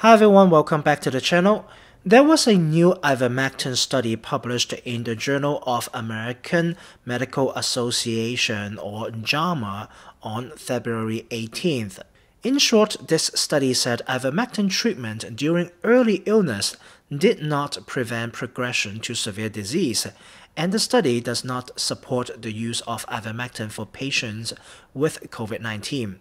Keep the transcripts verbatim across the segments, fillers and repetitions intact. Hi everyone, welcome back to the channel. There was a new ivermectin study published in the Journal of American Medical Association or JAMA on February eighteenth. In short, this study said ivermectin treatment during early illness did not prevent progression to severe disease, and the study does not support the use of ivermectin for patients with COVID nineteen.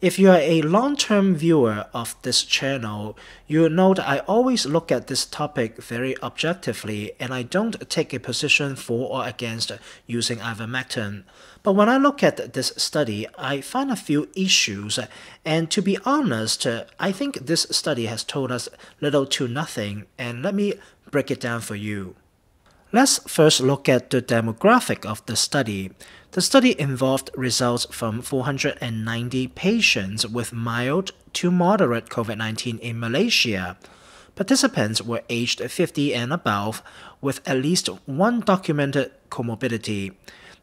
If you are a long-term viewer of this channel, you'll know that I always look at this topic very objectively and I don't take a position for or against using ivermectin. But when I look at this study, I find a few issues, and to be honest, I think this study has told us little to nothing, and let me break it down for you. Let's first look at the demographic of the study. The study involved results from four hundred ninety patients with mild to moderate COVID nineteen in Malaysia. Participants were aged fifty and above with at least one documented comorbidity.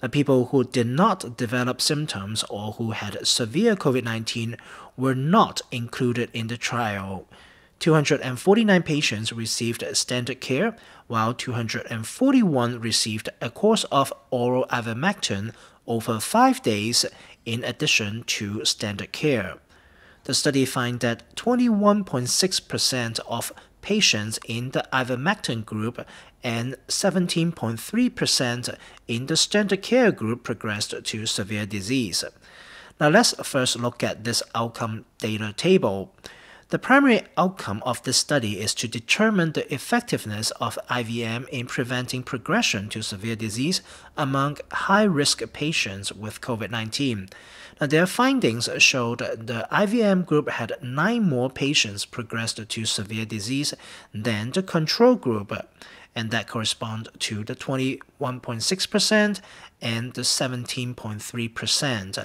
The people who did not develop symptoms or who had severe COVID nineteen were not included in the trial. two hundred forty-nine patients received standard care, while two hundred forty-one received a course of oral ivermectin over five days in addition to standard care. The study found that twenty-one point six percent of patients in the ivermectin group and seventeen point three percent in the standard care group progressed to severe disease. Now let's first look at this outcome data table. The primary outcome of this study is to determine the effectiveness of I V M in preventing progression to severe disease among high-risk patients with COVID nineteen. Now, their findings showed the I V M group had nine more patients progressed to severe disease than the control group, and that corresponds to the twenty-one point six percent and the seventeen point three percent.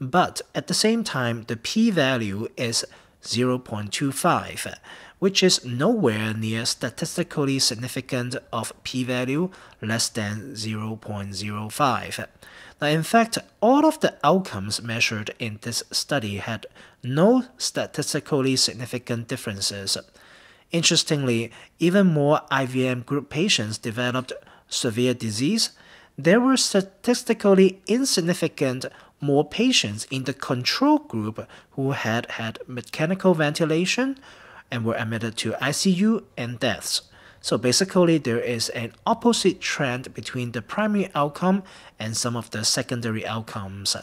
But at the same time, the p-value is zero point two five, which is nowhere near statistically significant of p-value less than zero point zero five. Now, in fact, all of the outcomes measured in this study had no statistically significant differences. Interestingly, even more I V M group patients developed severe disease. There were statistically insignificant more patients in the control group who had had mechanical ventilation and were admitted to I C U and deaths. So basically, there is an opposite trend between the primary outcome and some of the secondary outcomes.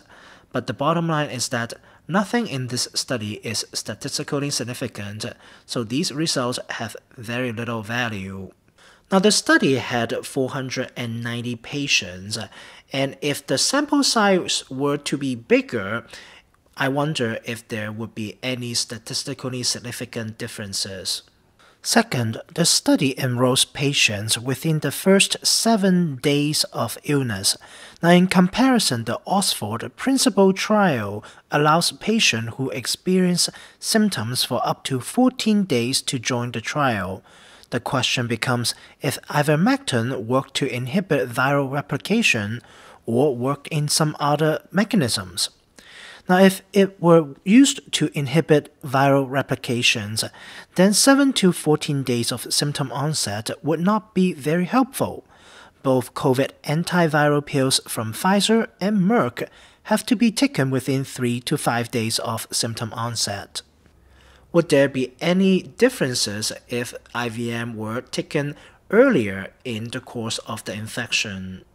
But the bottom line is that nothing in this study is statistically significant, so these results have very little value. Now, the study had four hundred ninety patients, and if the sample size were to be bigger, I wonder if there would be any statistically significant differences. Second, the study enrolls patients within the first seven days of illness. Now, in comparison, the Oxford PRINCIPLE Trial allows patients who experience symptoms for up to fourteen days to join the trial. The question becomes if ivermectin worked to inhibit viral replication or worked in some other mechanisms. Now, if it were used to inhibit viral replications, then seven to fourteen days of symptom onset would not be very helpful. Both COVID antiviral pills from Pfizer and Merck have to be taken within three to five days of symptom onset. Would there be any differences if I V M were taken earlier in the course of the infection?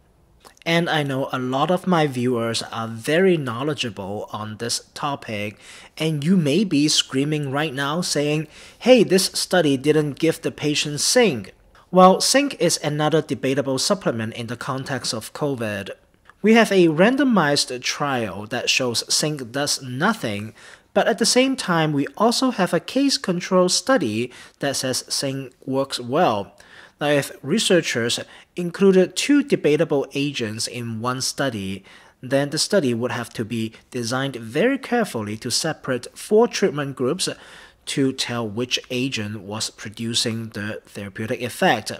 And I know a lot of my viewers are very knowledgeable on this topic, and you may be screaming right now saying, hey, this study didn't give the patient zinc. Well, zinc is another debatable supplement in the context of COVID. We have a randomized trial that shows zinc does nothing, but at the same time, we also have a case-control study that says zinc works well. Now, if researchers included two debatable agents in one study, then the study would have to be designed very carefully to separate four treatment groups to tell which agent was producing the therapeutic effect.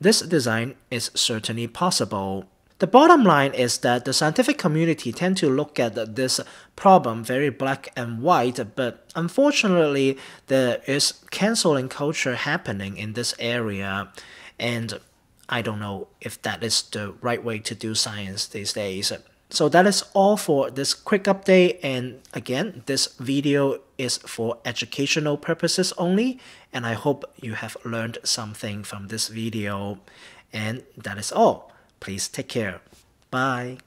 This design is certainly possible. The bottom line is that the scientific community tend to look at this problem very black and white, but unfortunately there is canceling culture happening in this area, and I don't know if that is the right way to do science these days. So that is all for this quick update, and again, this video is for educational purposes only, and I hope you have learned something from this video. And that is all. Please take care. Bye.